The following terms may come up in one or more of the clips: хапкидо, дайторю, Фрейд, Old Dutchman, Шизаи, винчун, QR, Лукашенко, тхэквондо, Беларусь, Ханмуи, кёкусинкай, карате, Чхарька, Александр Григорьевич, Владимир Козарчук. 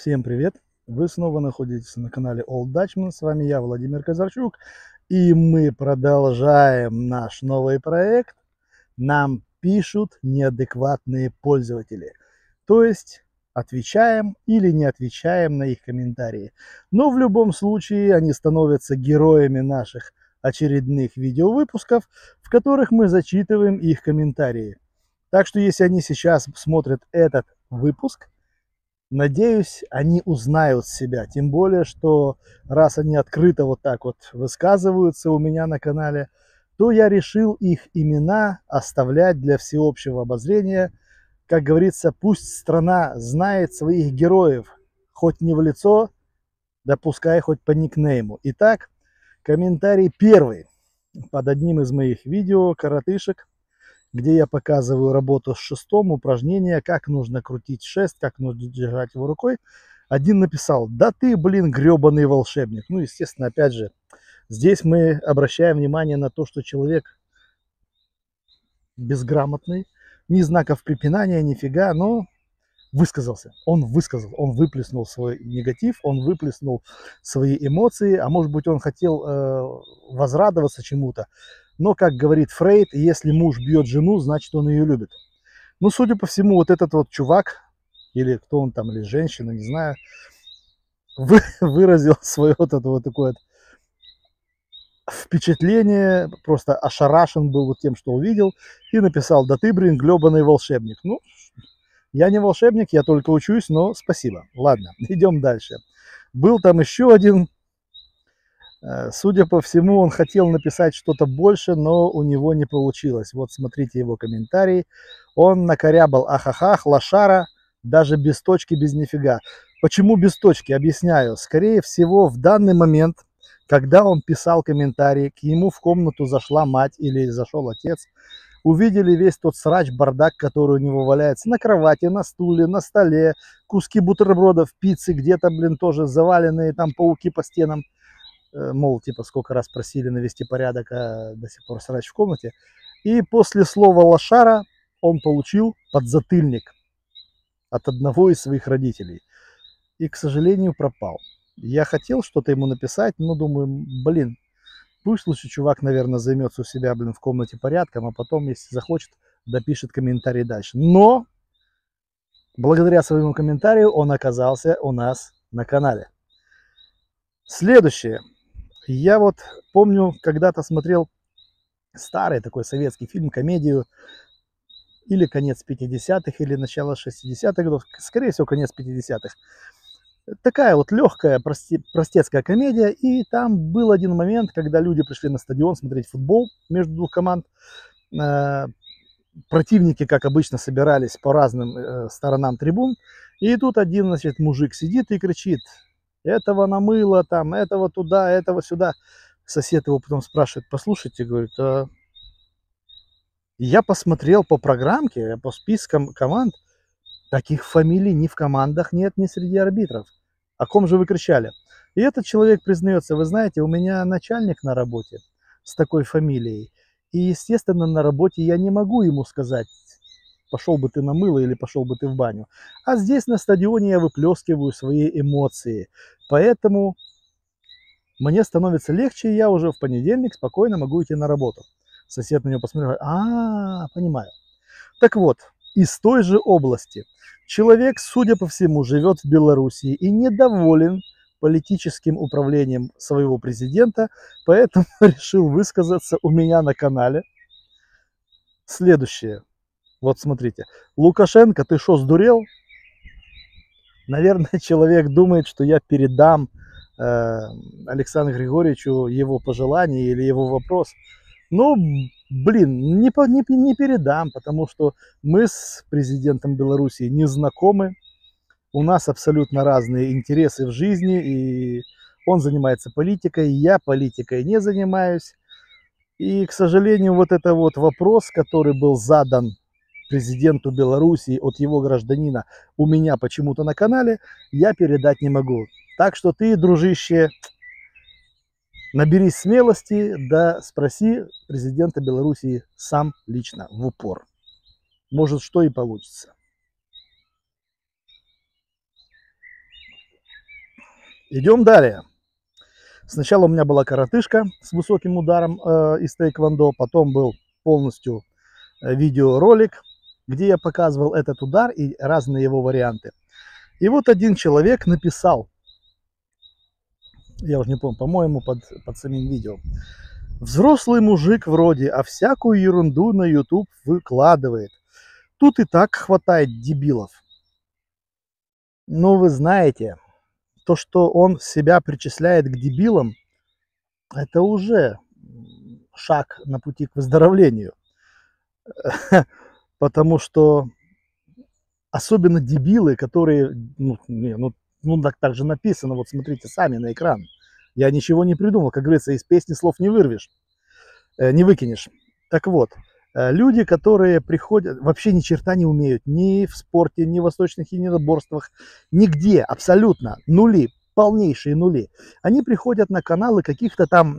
Всем привет! Вы снова находитесь на канале Old Dutchman. С вами я, Владимир Козарчук. И мы продолжаем наш новый проект. Нам пишут неадекватные пользователи. То есть отвечаем или не отвечаем на их комментарии. Но в любом случае они становятся героями наших очередных видеовыпусков, в которых мы зачитываем их комментарии. Так что если они сейчас смотрят этот выпуск, надеюсь, они узнают себя. Тем более, что раз они открыто вот так вот высказываются у меня на канале, то я решил их имена оставлять для всеобщего обозрения. Как говорится, пусть страна знает своих героев, хоть не в лицо, да пускай хоть по никнейму. Итак, комментарий первый под одним из моих видео «Коротышек», где я показываю работу с шестом, упражнение, как нужно крутить шест, как нужно держать его рукой. Один написал: да ты, блин, гребаный волшебник. Ну, естественно, опять же, здесь мы обращаем внимание на то, что человек безграмотный, ни знаков препинания, нифига, но высказался. Он выплеснул свой негатив, он выплеснул свои эмоции, а может быть, он хотел возрадоваться чему-то. Но, как говорит Фрейд, если муж бьет жену, значит, он ее любит. Ну, судя по всему, вот этот вот чувак, или кто он там, или женщина, не знаю, выразил свое вот это вот такое впечатление, просто ошарашен был вот тем, что увидел, и написал: да ты, блин, гребаный волшебник. Ну, я не волшебник, я только учусь, но спасибо. Ладно, идем дальше. Был там еще один. Судя по всему, он хотел написать что-то больше, но у него не получилось. Вот смотрите его комментарий. Он накорябал: ахахах, лошара, даже без точки, без нифига. Почему без точки? Объясняю. Скорее всего, в данный момент, когда он писал комментарий, к нему в комнату зашла мать или зашел отец, увидели весь тот срач, бардак, который у него валяется на кровати, на стуле, на столе, куски бутербродов, пиццы, где-то, блин, тоже заваленные, там пауки по стенам. Мол, типа, сколько раз просили навести порядок, а до сих пор срач в комнате. И после слова «лошара» он получил подзатыльник от одного из своих родителей. И, к сожалению, пропал. Я хотел что-то ему написать, но думаю, блин, пусть лучше чувак, наверное, займется у себя, блин, в комнате порядком, а потом, если захочет, допишет комментарий дальше. Но благодаря своему комментарию он оказался у нас на канале. Следующее. Я вот помню, когда-то смотрел старый такой советский фильм, комедию, или конец 50-х, или начало 60-х годов, скорее всего, конец 50-х. Такая вот легкая простецкая комедия, и там был один момент, когда люди пришли на стадион смотреть футбол между двух команд. Противники, как обычно, собирались по разным сторонам трибун, и тут один, значит, мужик сидит и кричит: этого намыло, там, этого туда, этого сюда. Сосед его потом спрашивает: послушайте, говорит, я посмотрел по программке, по спискам команд, таких фамилий ни в командах нет, ни среди арбитров. О ком же вы кричали? И этот человек признается: вы знаете, у меня начальник на работе с такой фамилией, и, естественно, на работе я не могу ему сказать: пошел бы ты на мыло или пошел бы ты в баню. А здесь на стадионе я выплескиваю свои эмоции. Поэтому мне становится легче, и я уже в понедельник спокойно могу идти на работу. Сосед на него посмотрел: а, понимаю. Так вот, из той же области. Человек, судя по всему, живет в Беларуси и недоволен политическим управлением своего президента, поэтому решил высказаться у меня на канале. Следующее. Вот смотрите: Лукашенко, ты шо, сдурел? Наверное, человек думает, что я передам Александру Григорьевичу его пожелание или его вопрос. Но, блин, не передам, потому что мы с президентом Беларуси не знакомы. У нас абсолютно разные интересы в жизни, и он занимается политикой, я политикой не занимаюсь. И, к сожалению, вот это вот вопрос, который был задан президенту Беларуси от его гражданина у меня почему-то на канале, я передать не могу. Так что ты, дружище, наберись смелости, да спроси президента Беларуси сам лично, в упор. Может, что и получится. Идем далее. Сначала у меня была коротышка с высоким ударом из тхэквондо, потом был полностью видеоролик, где я показывал этот удар и разные его варианты. И вот один человек написал, я уже не помню, по-моему, под самим видео: взрослый мужик вроде, а всякую ерунду на YouTube выкладывает. Тут и так хватает дебилов. Но вы знаете, то, что он себя причисляет к дебилам, это уже шаг на пути к выздоровлению. Потому что особенно дебилы, которые, ну так же написано, вот смотрите сами на экран. Я ничего не придумал, как говорится, из песни слов не вырвешь, не выкинешь. Так вот, люди, которые приходят, вообще ни черта не умеют, ни в спорте, ни в восточных единоборствах, нигде, абсолютно, нули, полнейшие нули. Они приходят на каналы каких-то там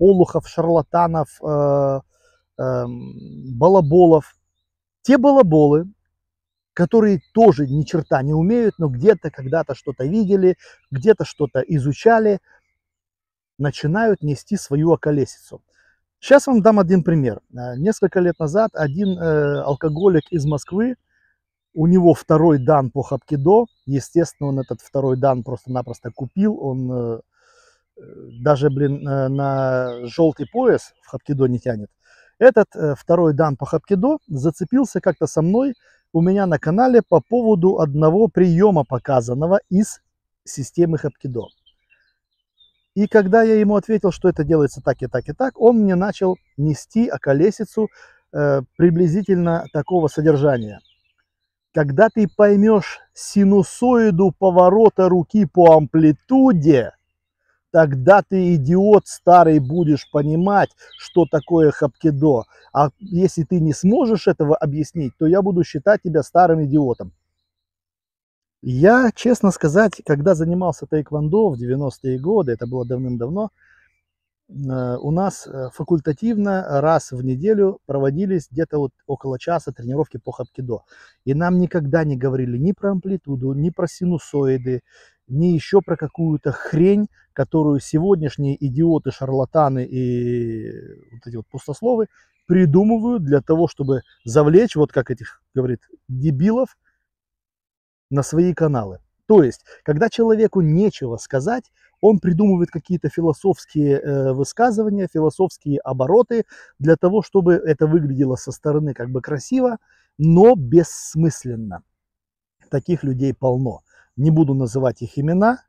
олухов, шарлатанов, балаболов. Те балаболы, которые тоже ни черта не умеют, но где-то когда-то что-то видели, где-то что-то изучали, начинают нести свою околесицу. Сейчас вам дам один пример. Несколько лет назад один алкоголик из Москвы, у него второй дан по хапкидо, естественно, он этот второй дан просто-напросто купил, он даже, блин, на желтый пояс в хапкидо не тянет. Этот второй дан по хапкидо зацепился как-то со мной у меня на канале по поводу одного приема, показанного из системы хапкидо. И когда я ему ответил, что это делается так и так и так, он мне начал нести околесицу приблизительно такого содержания. Когда ты поймешь синусоиду поворота руки по амплитуде, тогда ты, идиот старый, будешь понимать, что такое хапкидо. А если ты не сможешь этого объяснить, то я буду считать тебя старым идиотом. Я, честно сказать, когда занимался тхэквондо в 90-е годы, это было давным-давно, у нас факультативно раз в неделю проводились где-то вот около часа тренировки по хапкидо. И нам никогда не говорили ни про амплитуду, ни про синусоиды, ни еще про какую-то хрень, которую сегодняшние идиоты, шарлатаны и вот эти вот пустословы придумывают для того, чтобы завлечь, вот как этих, говорит, дебилов, на свои каналы. То есть, когда человеку нечего сказать, он придумывает какие-то философские высказывания, философские обороты для того, чтобы это выглядело со стороны как бы красиво, но бессмысленно. Таких людей полно. Не буду называть их имена,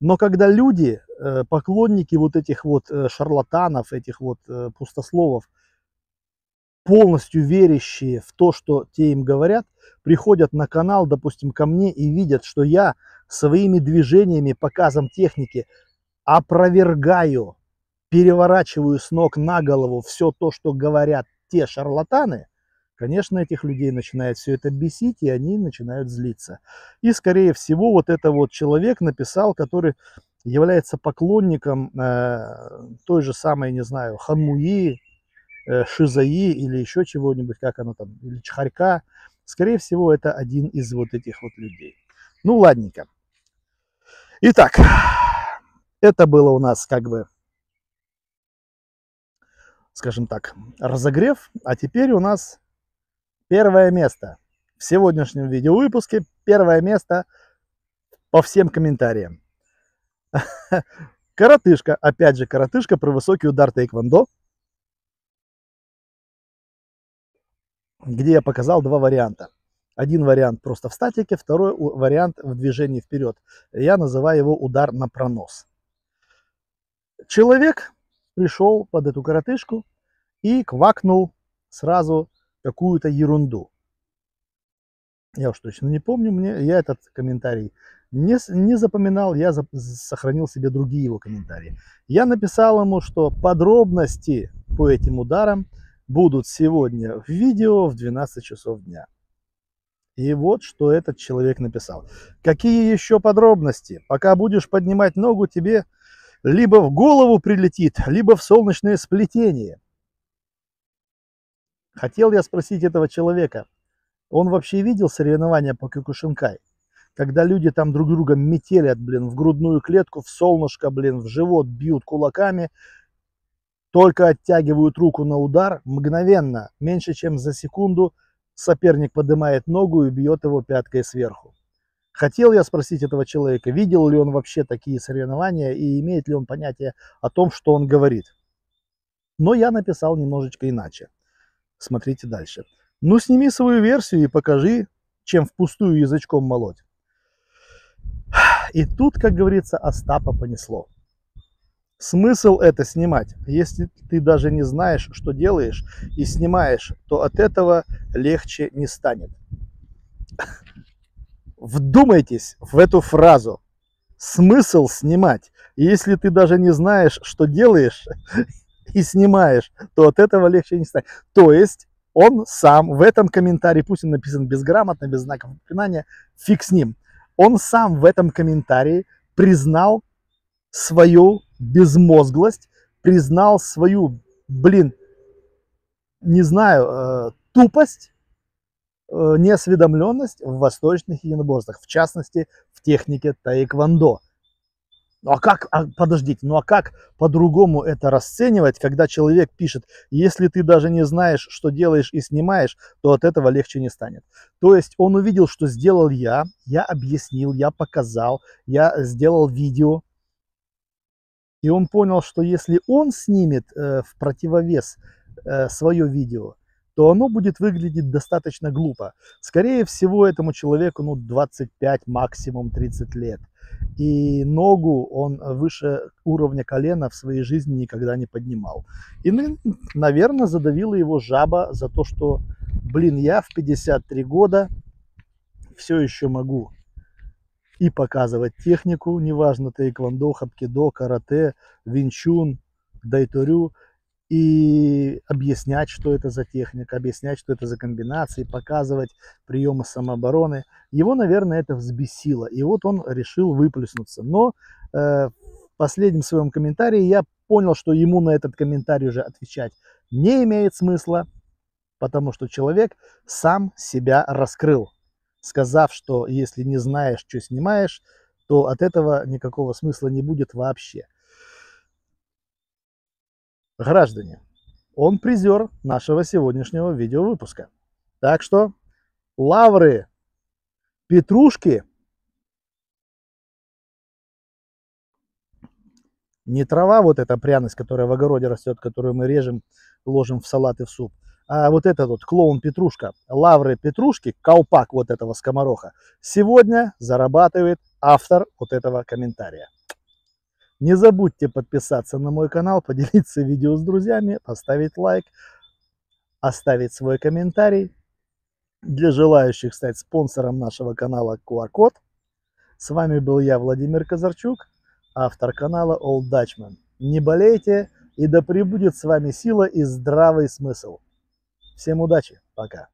но когда люди, поклонники вот этих вот шарлатанов, этих вот пустословов, полностью верящие в то, что те им говорят, приходят на канал, допустим, ко мне и видят, что я своими движениями, показом техники опровергаю, переворачиваю с ног на голову все то, что говорят те шарлатаны, конечно, этих людей начинает все это бесить, и они начинают злиться. И, скорее всего, вот это вот человек написал, который является поклонником той же самой, не знаю, Ханмуи, Шизаи или еще чего-нибудь, как оно там, или Чхарька. Скорее всего, это один из вот этих вот людей. Ну, ладненько. Итак, это было у нас как бы, скажем так, разогрев. А теперь у нас первое место. В сегодняшнем видеовыпуске первое место по всем комментариям. Коротышка, опять же, коротышка про высокий удар тхэквондо, где я показал два варианта. Один вариант просто в статике, второй вариант в движении вперед. Я называю его удар на пронос. Человек пришел под эту коротышку и квакнул сразу какую-то ерунду. Я уж точно не помню, я этот комментарий не запоминал, я сохранил себе другие его комментарии. Я написал ему, что подробности по этим ударам будут сегодня в видео в 12 часов дня. И вот что этот человек написал. Какие еще подробности? Пока будешь поднимать ногу, тебе либо в голову прилетит, либо в солнечное сплетение. Хотел я спросить этого человека, он вообще видел соревнования по кёкусинкай? когда люди там друг друга метелят, блин, в грудную клетку, в солнышко, блин, в живот бьют кулаками, только оттягивают руку на удар, мгновенно, меньше чем за секунду, соперник поднимает ногу и бьет его пяткой сверху. Хотел я спросить этого человека, видел ли он вообще такие соревнования и имеет ли он понятие о том, что он говорит. Но я написал немножечко иначе. Смотрите дальше. Ну, сними свою версию и покажи, чем впустую язычком молоть. И тут, как говорится, Остапа понесло. Смысл это снимать. Если ты даже не знаешь, что делаешь, и снимаешь, то от этого легче не станет. Вдумайтесь в эту фразу. Смысл снимать. Если ты даже не знаешь, что делаешь, и снимаешь, то от этого легче не станет. То есть он сам в этом комментарии, пусть он написан безграмотно, без знаков препинания, фиг с ним. Он сам в этом комментарии признал свою безмозглость, признал свою, блин, не знаю, тупость, неосведомленность в восточных единоборствах, в частности, в технике тхэквондо. Ну а как, подождите, ну а как по-другому это расценивать, когда человек пишет, если ты даже не знаешь, что делаешь и снимаешь, то от этого легче не станет. То есть он увидел, что сделал я объяснил, я показал, я сделал видео. И он понял, что если он снимет в противовес свое видео, то оно будет выглядеть достаточно глупо. Скорее всего, этому человеку, ну, 25, максимум 30 лет. И ногу он выше уровня колена в своей жизни никогда не поднимал. И, наверное, задавила его жаба за то, что, блин, я в 53 года все еще могу и показывать технику, неважно, тхэквондо, хапкидо, карате, винчун, дайторю, и объяснять, что это за техника, объяснять, что это за комбинации, показывать приемы самообороны. Его, наверное, это взбесило. И вот он решил выплеснуться. Но в последнем своем комментарии я понял, что ему на этот комментарий уже отвечать не имеет смысла, потому что человек сам себя раскрыл, сказав, что если не знаешь, что снимаешь, то от этого никакого смысла не будет вообще. Граждане, он призер нашего сегодняшнего видеовыпуска. Так что лавры, петрушки не трава, вот эта пряность, которая в огороде растет, которую мы режем, ложим в салат и в суп, а вот этот вот клоун петрушка, лавры петрушки, колпак вот этого скомороха, сегодня зарабатывает автор вот этого комментария. Не забудьте подписаться на мой канал, поделиться видео с друзьями, поставить лайк, оставить свой комментарий. Для желающих стать спонсором нашего канала QR-код. С вами был я, Владимир Козарчук, автор канала Old Dutchman. Не болейте, и да пребудет с вами сила и здравый смысл. Всем удачи, пока!